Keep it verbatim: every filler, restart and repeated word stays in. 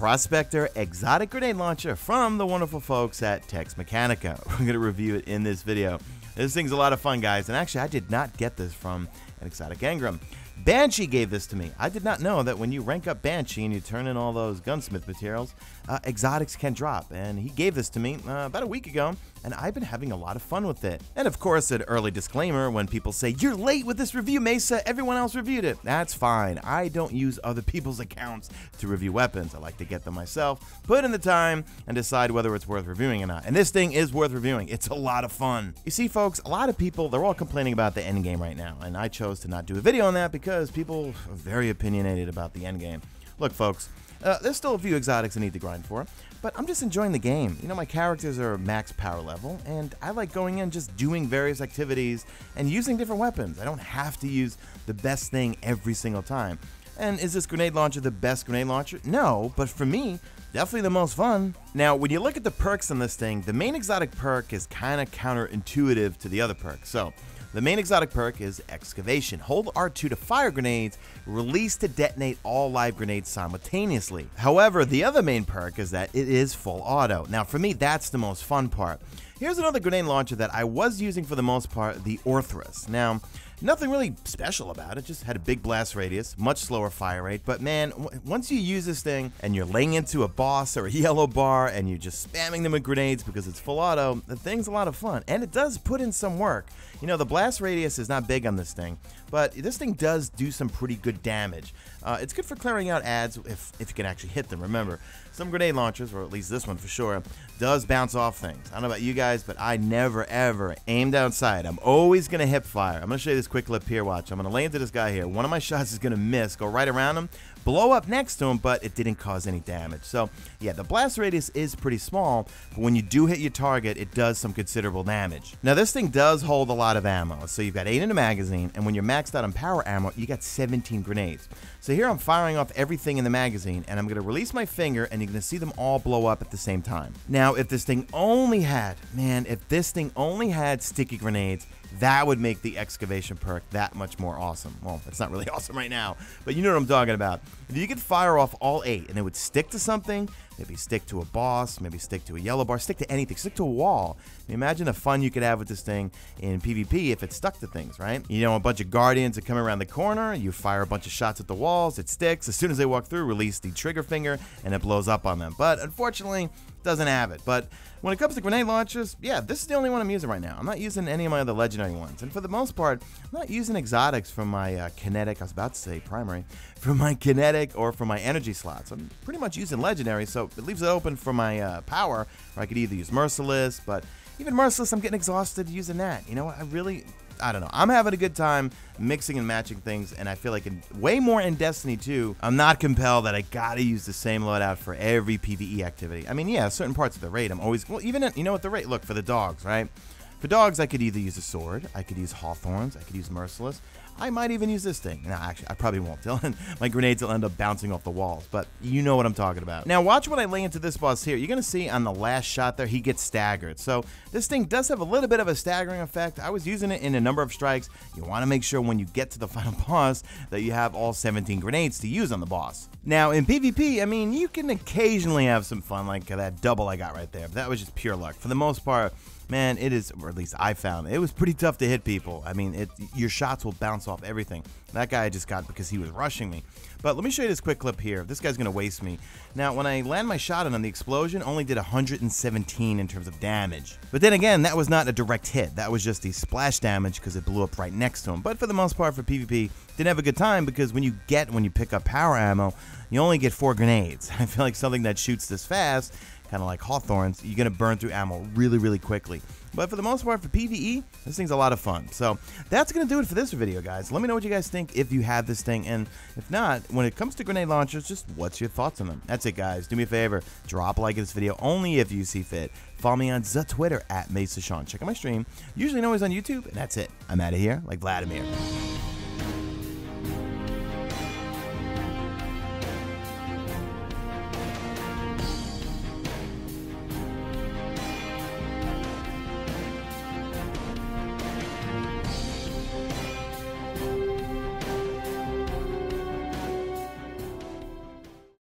Prospector Exotic Grenade Launcher from the wonderful folks at Tex Mechanica. We're going to review it in this video. This thing's a lot of fun, guys, and actually I did not get this from an Exotic Engram. Banshee gave this to me. I did not know that when you rank up Banshee and you turn in all those gunsmith materials, uh, exotics can drop, and he gave this to me uh, about a week ago, and I've been having a lot of fun with it. And of course, an early disclaimer when people say, "You're late with this review, Mesa, everyone else reviewed it." That's fine. I don't use other people's accounts to review weapons. I like to get them myself, put in the time, and decide whether it's worth reviewing or not. And this thing is worth reviewing. It's a lot of fun. You see, folks, a lot of people, they're all complaining about the end game right now, and I chose to not do a video on that because Because people are very opinionated about the end game. Look, folks, uh, there's still a few exotics I need to grind for, but I'm just enjoying the game. You know, my characters are max power level, and I like going in just doing various activities and using different weapons. I don't have to use the best thing every single time. And is this grenade launcher the best grenade launcher? No, but for me, definitely the most fun. Now, when you look at the perks on this thing, the main exotic perk is kind of counterintuitive to the other perks. So, the main exotic perk is Excavation. Hold R two to fire grenades, release to detonate all live grenades simultaneously. However, the other main perk is that it is full auto. Now, for me, that's the most fun part. Here's another grenade launcher that I was using for the most part, the Orthrus. Now, nothing really special about it, just had a big blast radius, much slower fire rate, but man, w once you use this thing and you're laying into a boss or a yellow bar and you're just spamming them with grenades because it's full auto, the thing's a lot of fun, and it does put in some work. You know, the blast radius is not big on this thing, but this thing does do some pretty good damage. Uh, it's good for clearing out adds if, if you can actually hit them. Remember, some grenade launchers, or at least this one for sure, does bounce off things. I don't know about you guys, but I never ever aimed outside. I'm always gonna hip fire. I'm gonna show you this quick clip here, watch. I'm gonna lay into this guy here. One of my shots is gonna miss, go right around him, blow up next to him, but it didn't cause any damage. So yeah, the blast radius is pretty small, but when you do hit your target, it does some considerable damage. Now this thing does hold a lot of ammo. So you've got eight in the magazine, and when you're maxed out on power ammo, you got seventeen grenades. So here I'm firing off everything in the magazine, and I'm gonna release my finger, and you're gonna see them all blow up at the same time. Now if this thing only had, man, if this thing only had sticky grenades, that would make the Excavation perk that much more awesome. Well, it's not really awesome right now, but you know what I'm talking about. If you could fire off all eight and it would stick to something, maybe stick to a boss, maybe stick to a yellow bar, stick to anything, stick to a wall. Imagine the fun you could have with this thing in PvP if it stuck to things, right? You know, a bunch of guardians that come around the corner, you fire a bunch of shots at the walls, it sticks. As soon as they walk through, release the trigger finger and it blows up on them. But unfortunately, it doesn't have it. But when it comes to grenade launchers, yeah, this is the only one I'm using right now. I'm not using any of my other legendary ones. And for the most part, I'm not using exotics from my uh, kinetic, I was about to say primary, from my kinetic or from my energy slots. I'm pretty much using legendary, so it leaves it open for my uh, power, where I could either use Merciless, but even Merciless, I'm getting exhausted using that. You know what? I really, I don't know. I'm having a good time mixing and matching things, and I feel like in, way more in Destiny two, I'm not compelled that I gotta use the same loadout for every PvE activity. I mean, yeah, certain parts of the raid, I'm always, well, even, at, you know what, the raid, look, for the dogs, right? For dogs, I could either use a sword, I could use Hawthorns, I could use Merciless. I might even use this thing. No, actually, I probably won't. My grenades will end up bouncing off the walls, but you know what I'm talking about. Now, watch what I lay into this boss here. You're going to see on the last shot there, he gets staggered. So this thing does have a little bit of a staggering effect. I was using it in a number of strikes. You want to make sure when you get to the final boss that you have all seventeen grenades to use on the boss. Now, in PvP, I mean, you can occasionally have some fun, like that double I got right there, but that was just pure luck. For the most part, man, it is, or at least I found, it was pretty tough to hit people. I mean, it, your shots will bounce off everything. That guy I just got because he was rushing me. But let me show you this quick clip here. This guy's going to waste me. Now, when I land my shot on him, the explosion only did one hundred seventeen in terms of damage. But then again, that was not a direct hit. That was just the splash damage because it blew up right next to him. But for the most part, for PvP, didn't have a good time because when you get, when you pick up power ammo, you only get four grenades. I feel like something that shoots this fast, kind of like Hawthorns, you're going to burn through ammo really, really quickly. But for the most part, for PvE, this thing's a lot of fun. So that's going to do it for this video, guys. Let me know what you guys think if you have this thing. And if not, when it comes to grenade launchers, just what's your thoughts on them? That's it, guys. Do me a favor. Drop a like in this video only if you see fit. Follow me on the Twitter at Mesa Sean. Check out my stream. Usually, always on YouTube. And that's it. I'm out of here like Vladimir.